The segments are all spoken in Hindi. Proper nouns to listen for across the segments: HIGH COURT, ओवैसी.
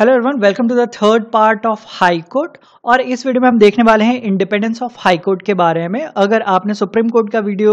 Hello everyone, welcome to the third part of high court. और इस वीडियो में हम देखने वाले हैं इंडिपेंडेंस ऑफ हाई कोर्ट के बारे में। अगर आपने सुप्रीम कोर्ट का वीडियो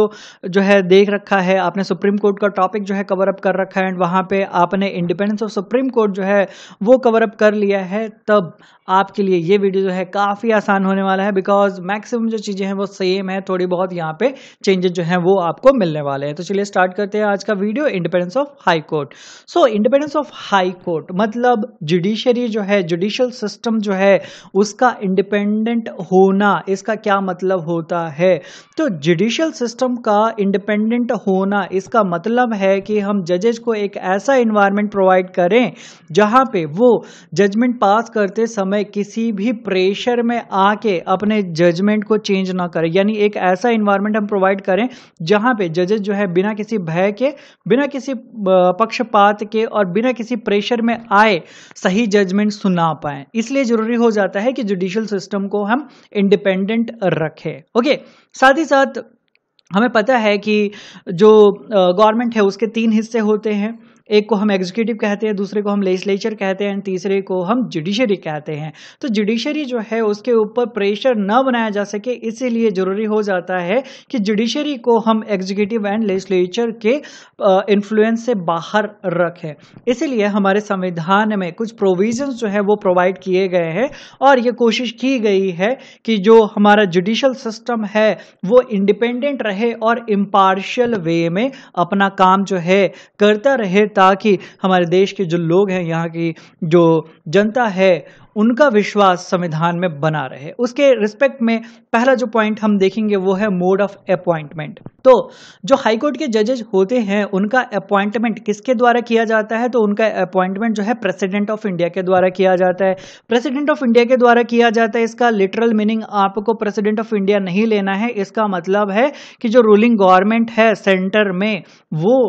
जो है देख रखा है, आपने सुप्रीम कोर्ट का टॉपिक जो है कवर अप कर रखा है एंड वहाँ पे आपने इंडिपेंडेंस ऑफ सुप्रीम कोर्ट जो है वो कवर अप कर लिया है, तब आपके लिए ये वीडियो जो है काफ़ी आसान होने वाला है, बिकॉज मैक्सिमम जो चीज़ें हैं वो सेम है, थोड़ी बहुत यहाँ पे चेंजेस जो हैं वो आपको मिलने वाले हैं। तो चलिए स्टार्ट करते हैं आज का video, independence of high court. So independence of high court मतलब जुडिशरी जो है, जुडिशियल सिस्टम जो है उसका इंडिपेंडेंट होना, इसका क्या मतलब होता है? तो जुडिशियल सिस्टम का इंडिपेंडेंट होना इसका मतलब है कि हम जजेज को एक ऐसा इन्वायरमेंट प्रोवाइड करें जहाँ पे वो जजमेंट पास करते समय किसी भी प्रेशर में आके अपने जजमेंट को चेंज ना करें। यानी एक ऐसा इन्वायरमेंट हम प्रोवाइड करें जहाँ पे जजेज जो है बिना किसी भय के, बिना किसी पक्षपात के और बिना किसी प्रेशर में आए सही जजमेंट सुना पाए। इसलिए जरूरी हो जाता है कि जुडिशियल सिस्टम को हम इंडिपेंडेंट रखें। ओके, साथ ही साथ हमें पता है कि जो गवर्नमेंट है उसके तीन हिस्से होते हैं। एक को हम एग्जीक्यूटिव कहते हैं, दूसरे को हम लेजिस्लेचर कहते हैं, तीसरे को हम जुडिशरी कहते हैं। तो जुडिशरी जो है उसके ऊपर प्रेशर ना बनाया जा सके, इसीलिए ज़रूरी हो जाता है कि जुडिशरी को हम एग्जीक्यूटिव एंड लेजिस्लेचर के इन्फ्लुएंस से बाहर रखें। इसीलिए हमारे संविधान में कुछ प्रोविजंस जो है वो प्रोवाइड किए गए हैं और ये कोशिश की गई है कि जो हमारा जुडिशल सिस्टम है वो इंडिपेंडेंट रहे और इम्पार्शियल वे में अपना काम जो है करता रहे, ताकि हमारे देश के जो लोग हैं, यहाँ की जो जनता है, उनका विश्वास संविधान में बना रहे। उसके रिस्पेक्ट में पहला जो पॉइंट हम देखेंगे वो है मोड ऑफ अपॉइंटमेंट। तो जो हाई कोर्ट के जजेज होते हैं उनका अपॉइंटमेंट किसके द्वारा किया जाता है? तो उनका अपॉइंटमेंट जो है प्रेसिडेंट ऑफ इंडिया के द्वारा किया जाता है। प्रेसिडेंट ऑफ इंडिया के द्वारा किया जाता है, इसका लिटरल मीनिंग आपको प्रेसिडेंट ऑफ इंडिया नहीं लेना है। इसका मतलब है कि जो रूलिंग गवर्नमेंट है सेंटर में वो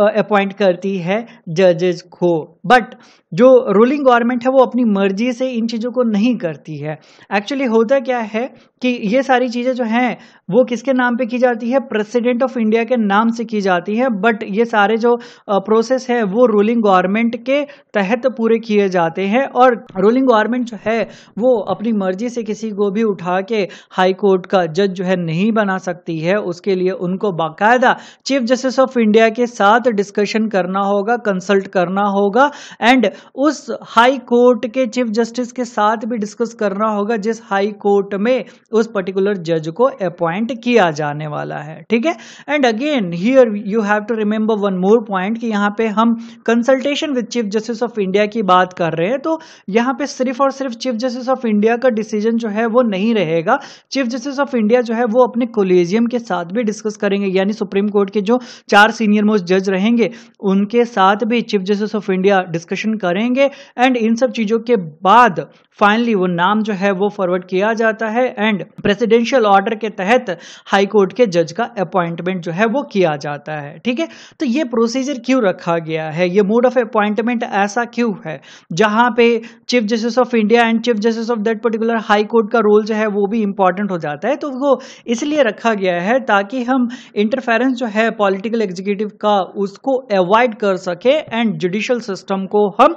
अपॉइंट करती है जजेज को, बट जो रूलिंग गवर्नमेंट है वो अपनी मर्जी से इन चीज़ों को नहीं करती है। एक्चुअली होता क्या है कि ये सारी चीज़ें जो हैं वो किसके नाम पे की जाती है? प्रेसिडेंट ऑफ इंडिया के नाम से की जाती है, बट ये सारे जो प्रोसेस है वो रूलिंग गवर्नमेंट के तहत पूरे किए जाते हैं और रूलिंग गवर्नमेंट जो है वो अपनी मर्जी से किसी को भी उठा के हाई कोर्ट का जज जो है नहीं बना सकती है। उसके लिए उनको बाकायदा चीफ जस्टिस ऑफ इंडिया के साथ डिस्कशन करना होगा, कंसल्ट करना होगा एंड उस हाई कोर्ट के चीफ जस्टिस के साथ भी डिस्कस करना होगा जिस हाई कोर्ट में उस पर्टिकुलर जज को अपॉइंट किया जाने वाला है। ठीक है, and again here you have to remember one more point कि यहाँ पे हम consultation with chief justice of India की बात कर रहे हैं। तो यहाँ पे सिर्फ और सिर्फ चीफ जस्टिस ऑफ इंडिया का डिसीजन जो है वो नहीं रहेगा। चीफ जस्टिस ऑफ इंडिया जो है वो अपने कोलेजियम के साथ भी डिस्कस करेंगे, यानी सुप्रीम कोर्ट के जो चार सीनियर मोस्ट जज रहेंगे उनके साथ भी chief justice of India discussion करेंगे एंड इन सब चीजों के बाद फाइनली वो नाम जो है वो फॉरवर्ड किया जाता है एंड प्रेसिडेंशियल ऑर्डर के तहत हाई कोर्ट के जज का अपॉइंटमेंट जो है वो किया जाता है। ठीक है, तो ये प्रोसीजर क्यों रखा गया है, ये मोड ऑफ अपॉइंटमेंट ऐसा क्यों है जहां पे chief justice of India and chief justice of that particular high court का रोल जो है वो भी इंपॉर्टेंट हो जाता है? तो वो इसलिए रखा गया है ताकि हम इंटरफेरेंस जो है पॉलिटिकल एग्जीक्यूटिव का उसको अवॉइड कर सके एंड जुडिशियल सिस्टम को हम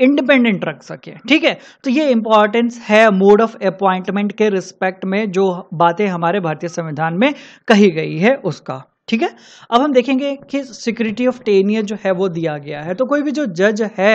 इंडिपेंडेंट रख सके। ठीक है, तो ये इंपॉर्टेंस है मोड ऑफ अपॉइंटमेंट के रिस्पेक्ट में, जो बातें हमारे भारतीय संविधान में कही गई है उसका। ठीक है, अब हम देखेंगे कि सिक्योरिटी ऑफ टेनियर जो है वो दिया गया है। तो कोई भी जो जज है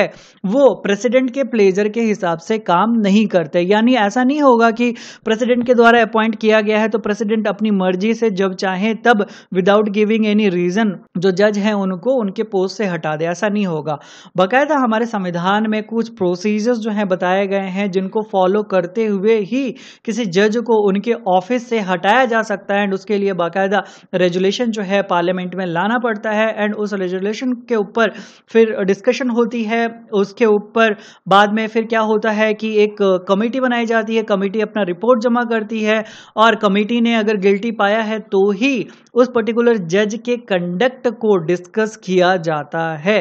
वो प्रेसिडेंट के प्लेजर के हिसाब से काम नहीं करते, यानी ऐसा नहीं होगा कि प्रेसिडेंट के द्वारा अपॉइंट किया गया है तो प्रेसिडेंट अपनी मर्जी से जब चाहे तब विदाउट गिविंग एनी रीजन जो जज हैं उनको उनके पोस्ट से हटा दे, ऐसा नहीं होगा। बाकायदा हमारे संविधान में कुछ प्रोसीजर्स जो हैं बताए गए हैं जिनको फॉलो करते हुए ही किसी जज को उनके ऑफिस से हटाया जा सकता है एंड उसके लिए बाकायदा रेजुलेशन है पार्लियामेंट में लाना पड़ता है एंड उस रेजुलेशन के ऊपर फिर डिस्कशन होती है। उसके ऊपर बाद में फिर क्या होता है कि एक कमेटी बनाई जाती है, कमेटी अपना रिपोर्ट जमा करती है और कमेटी ने अगर गिल्टी पाया है तो ही उस पर्टिकुलर जज के कंडक्ट को डिस्कस किया जाता है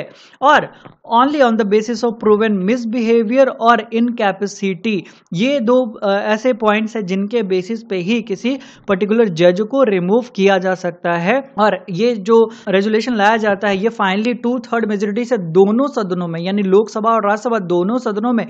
और only on the basis of proven misbehaviour और इनकैपेसिटी, ये दो ऐसे पॉइंट्स हैं जिनके बेसिस पे ही किसी पर्टिकुलर जज को रिमूव किया जा सकता है और ये जो रेजुलेशन लाया जाता है ये फाइनली 2/3 मेजोरिटी से दोनों सदनों में यानी लोकसभा और राज्यसभा दोनों सदनों में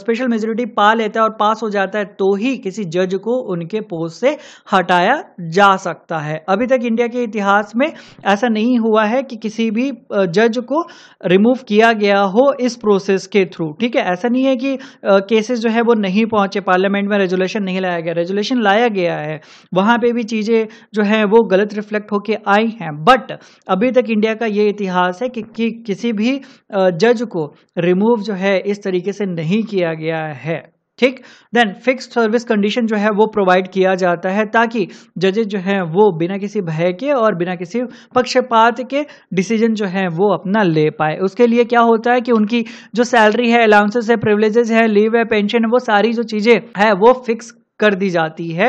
स्पेशल मेजोरिटी पा लेता है और पास हो जाता है तो ही किसी जज को उनके पोस्ट से हटाया जा सकता है। अभी तक इंडिया के इतिहास में ऐसा नहीं हुआ है कि किसी भी जज को रिमूव किया गया हो इस प्रोसेस के थ्रू, ठीक है। ऐसा नहीं है कि केसेस जो है वो नहीं पहुंचे पार्लियामेंट में, रेजुलेशन नहीं लाया गया, रेजुलेशन लाया गया है, वहां पे भी चीजें जो है वो गलत रिफ्लेक्ट होके आई हैं, बट अभी तक इंडिया का ये इतिहास है कि किसी भी जज को रिमूव जो है इस तरीके से नहीं किया गया है, ठीक। देन फिक्स्ड सर्विस कंडीशन जो है वो प्रोवाइड किया जाता है ताकि जजेस जो हैं वो बिना किसी भय के और बिना किसी पक्षपात के डिसीजन जो है वो अपना ले पाए। उसके लिए क्या होता है कि उनकी जो सैलरी है, अलाउंसेस है, प्रिविलेजेस है, लीव है, पेंशन है, वो सारी जो चीज़ें हैं वो फिक्स कर दी जाती है।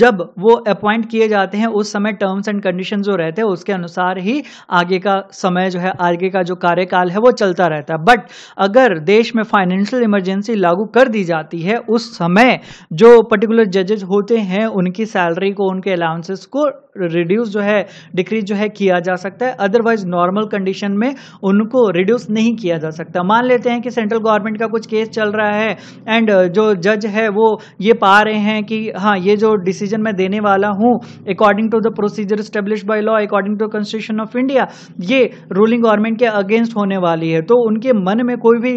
जब वो अपॉइंट किए जाते हैं उस समय टर्म्स एंड कंडीशंस जो रहते हैं उसके अनुसार ही आगे का समय जो है, आगे का जो कार्यकाल है वो चलता रहता है। बट अगर देश में फाइनेंशियल इमरजेंसी लागू कर दी जाती है उस समय जो पर्टिकुलर जजेस होते हैं उनकी सैलरी को, उनके अलाउंसेस को रिड्यूस जो है, डिक्रीज जो है किया जा सकता है। अदरवाइज नॉर्मल कंडीशन में उनको रिड्यूस नहीं किया जा सकता। मान लेते हैं कि सेंट्रल गवर्नमेंट का कुछ केस चल रहा है एंड जो जज है वो ये पा रहे हैं कि हाँ ये जो डिसीजन मैं देने वाला हूँ according to the procedure established by law, according to constitution of India, ये रूलिंग गवर्नमेंट के अगेंस्ट होने वाली है। तो उनके मन में कोई भी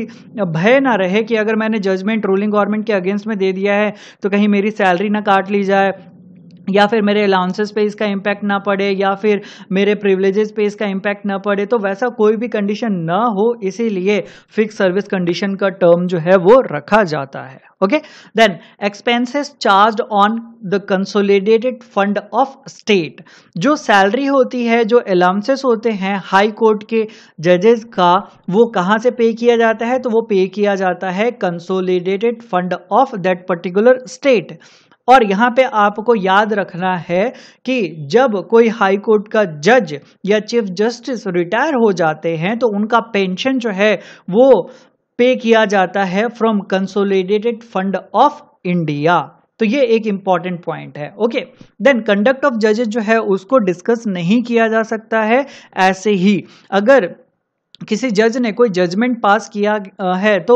भय ना रहे कि अगर मैंने जजमेंट रूलिंग गवर्नमेंट के अगेंस्ट में दे दिया है तो कहीं मेरी सैलरी ना काट ली जाए, या फिर मेरे अलाउंसेस पे इसका इम्पैक्ट ना पड़े, या फिर मेरे प्रिविलेजेस पे इसका इम्पैक्ट ना पड़े। तो वैसा कोई भी कंडीशन ना हो, इसीलिए फिक्स सर्विस कंडीशन का टर्म जो है वो रखा जाता है। Okay, then expenses charged on the consolidated fund of state. जो सैलरी होती है, जो अलाउंसेस होते हैं हाई कोर्ट के जजेस का, वो कहाँ से पे किया जाता है? तो वो पे किया जाता है consolidated fund of that particular state. और यहाँ पे आपको याद रखना है कि जब कोई हाई कोर्ट का जज या चीफ जस्टिस रिटायर हो जाते हैं तो उनका पेंशन जो है वो पे किया जाता है from consolidated fund of India. तो ये एक इम्पॉर्टेंट पॉइंट है। ओके, देन कंडक्ट ऑफ जजेस जो है उसको डिस्कस नहीं किया जा सकता है। ऐसे ही अगर किसी जज ने कोई जजमेंट पास किया है तो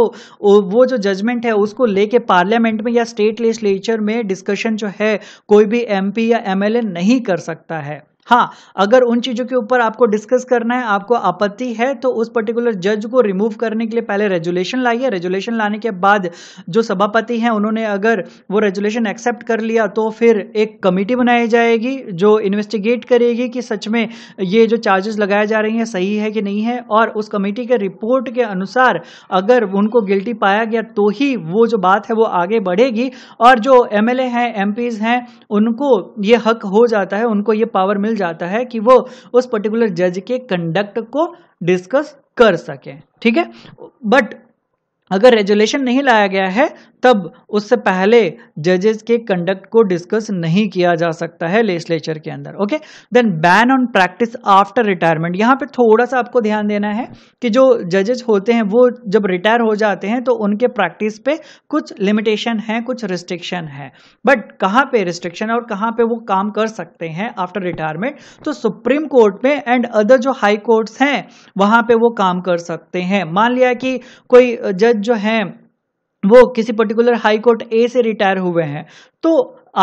वो जो जजमेंट है उसको लेके पार्लियामेंट में या स्टेट लेजिस्लेचर में डिस्कशन जो है कोई भी एमपी या एमएलए नहीं कर सकता है। हाँ, अगर उन चीज़ों के ऊपर आपको डिस्कस करना है, आपको आपत्ति है, तो उस पर्टिकुलर जज को रिमूव करने के लिए पहले रेजुलेशन लाइए। रेजुलेशन लाने के बाद जो सभापति हैं उन्होंने अगर वो रेजुलेशन एक्सेप्ट कर लिया तो फिर एक कमेटी बनाई जाएगी जो इन्वेस्टिगेट करेगी कि सच में ये जो चार्जेस लगाए जा रहे हैं सही है कि नहीं है, और उस कमेटी के रिपोर्ट के अनुसार अगर उनको गिल्टी पाया गया तो ही वो जो बात है वो आगे बढ़ेगी। और जो एमएलए हैं, एमपीज हैं, उनको ये हक हो जाता है, उनको ये पावर मिल जाता है कि वो उस पर्टिकुलर जज के कंडक्ट को डिस्कस कर सके, ठीक है। बट अगर रेजुलेशन नहीं लाया गया है तब उससे पहले जजेस के कंडक्ट को डिस्कस नहीं किया जा सकता है लेजिस्लेचर के अंदर। Okay, then ban on practice after retirement. यहाँ पे थोड़ा सा आपको ध्यान देना है कि जो जजेस होते हैं वो जब रिटायर हो जाते हैं तो उनके प्रैक्टिस पे कुछ लिमिटेशन है, कुछ रिस्ट्रिक्शन है, बट कहाँ पे रिस्ट्रिक्शन और कहाँ पे वो काम कर सकते हैं आफ्टर रिटायरमेंट? तो सुप्रीम कोर्ट में एंड अदर जो हाई कोर्ट्स हैं वहाँ पे वो काम कर सकते हैं। मान लिया कि कोई जज जो हैं वो किसी पर्टिकुलर हाई कोर्ट ए से रिटायर हुए हैं तो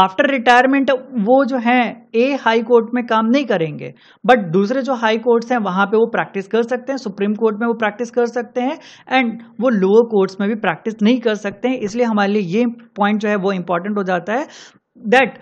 आफ्टर रिटायरमेंट वो जो हैं ए हाई कोर्ट में काम नहीं करेंगे, बट दूसरे जो हाई कोर्ट्स हैं वहाँ पे वो प्रैक्टिस कर सकते हैं, सुप्रीम कोर्ट में वो प्रैक्टिस कर सकते हैं, एंड वो लोअर कोर्ट्स में भी प्रैक्टिस नहीं कर सकते हैं। इसलिए हमारे लिए ये पॉइंट जो है वो इंपॉर्टेंट हो जाता है दैट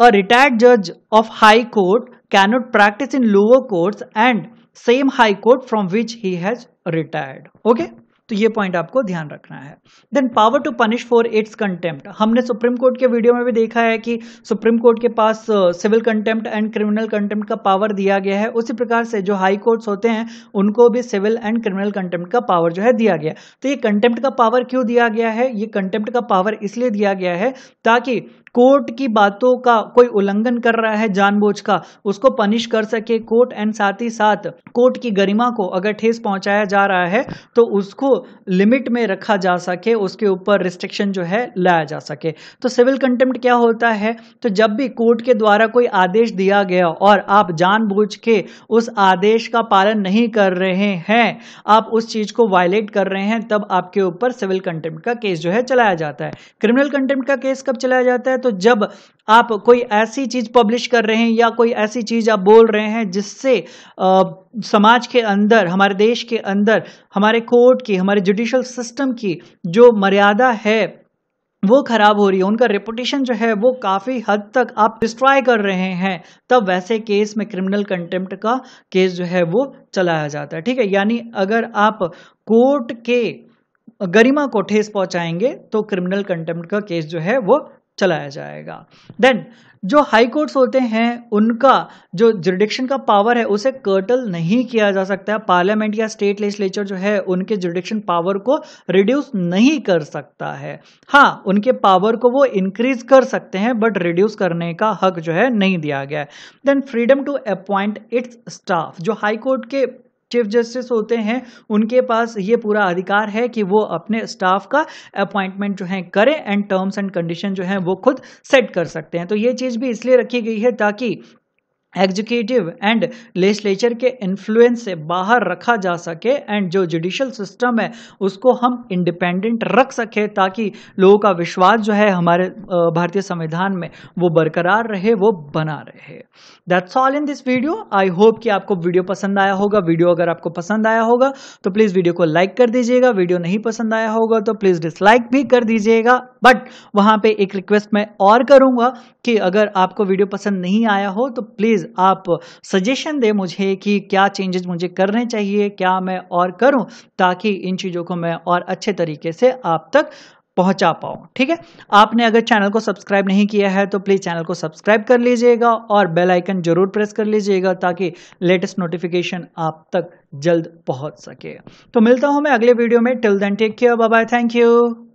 अ रिटायर्ड जज of high court can not practice in lower courts and same high court from which he has retired. Okay, तो ये पॉइंट आपको ध्यान रखना है। Then power to punish for its contempt. हमने सुप्रीम कोर्ट के वीडियो में भी देखा है कि सुप्रीम कोर्ट के पास civil contempt and criminal contempt का पावर दिया गया है। उसी प्रकार से जो हाई कोर्ट्स होते हैं उनको भी सिविल एंड क्रिमिनल कंटेम्प्ट का पावर जो है दिया गया। तो ये कंटेम्प्ट का पावर क्यों दिया गया है? ये कंटेम्प्ट का पावर इसलिए दिया गया है ताकि कोर्ट की बातों का कोई उल्लंघन कर रहा है जानबूझ का, उसको पनिश कर सके कोर्ट, एंड साथ ही साथ कोर्ट की गरिमा को अगर ठेस पहुंचाया जा रहा है तो उसको लिमिट में रखा जा सके, उसके ऊपर रिस्ट्रिक्शन जो है लाया जा सके। तो सिविल कंटेम्प्ट क्या होता है? तो जब भी कोर्ट के द्वारा कोई आदेश दिया गया और आप जानबूझ के उस आदेश का पालन नहीं कर रहे हैं, आप उस चीज को वायलेट कर रहे हैं, तब आपके ऊपर सिविल कंटेम्प्ट का केस जो है चलाया जाता है। क्रिमिनल कंटेम्प्ट का केस कब चलाया जाता है? तो जब आप कोई ऐसी चीज पब्लिश कर रहे हैं या कोई ऐसी चीज आप बोल रहे हैं जिससे समाज के अंदर, हमारे देश के अंदर, हमारे कोर्ट की, हमारे जुडिशियल सिस्टम की जो मर्यादा है वो खराब हो रही है, उनका रेपुटेशन जो है वो काफी हद तक आप डिस्ट्रॉय कर रहे हैं, तब वैसे केस में क्रिमिनल कंटेम्प्ट का केस जो है वो चलाया जाता है। ठीक है, यानी अगर आप कोर्ट के गरिमा को ठेस पहुंचाएंगे तो क्रिमिनल कंटेम्प्ट का केस जो है वो चलाया जाएगा। देन जो हाई कोर्ट्स होते हैं उनका जो जुरिडिक्शन का पावर है उसे कर्टल नहीं किया जा सकता है। पार्लियामेंट या स्टेट लेजिस्लेचर जो है उनके जुरिडिक्शन पावर को रिड्यूस नहीं कर सकता है। हाँ, उनके पावर को वो इंक्रीज कर सकते हैं, बट रिड्यूस करने का हक जो है नहीं दिया गया है। Then freedom to appoint its staff, जो हाई कोर्ट के चीफ जस्टिस होते हैं उनके पास ये पूरा अधिकार है कि वो अपने स्टाफ का अपॉइंटमेंट जो है करें, एंड टर्म्स एंड कंडीशन जो है वो खुद सेट कर सकते हैं। तो ये चीज भी इसलिए रखी गई है ताकि एग्जीक्यूटिव एंड लेजिस्लेचर के इन्फ्लुएंस से बाहर रखा जा सके, एंड जो जुडिशियल सिस्टम है उसको हम इंडिपेंडेंट रख सके, ताकि लोगों का विश्वास जो है हमारे भारतीय संविधान में वो बरकरार रहे, वो बना रहे। That's all in this video. I hope कि आपको वीडियो पसंद आया होगा। वीडियो अगर आपको पसंद आया होगा तो प्लीज़ वीडियो को लाइक कर दीजिएगा, वीडियो नहीं पसंद आया होगा तो प्लीज़ डिसलाइक भी कर दीजिएगा। बट वहाँ पे एक रिक्वेस्ट मैं और करूँगा कि अगर आपको वीडियो पसंद नहीं आया हो तो प्लीज़ आप सजेशन दें मुझे कि क्या चेंजेस मुझे करने चाहिए, क्या मैं और करूं, ताकि इन चीज़ों को मैं और अच्छे तरीके से आप तक पहुंचा पाऊँ। ठीक है, आपने अगर चैनल को सब्सक्राइब नहीं किया है तो प्लीज़ चैनल को सब्सक्राइब कर लीजिएगा और बेल आइकन जरूर प्रेस कर लीजिएगा ताकि लेटेस्ट नोटिफिकेशन आप तक जल्द पहुँच सके। तो मिलता हूँ मैं अगले वीडियो में। Till then take care, bye bye, thank you.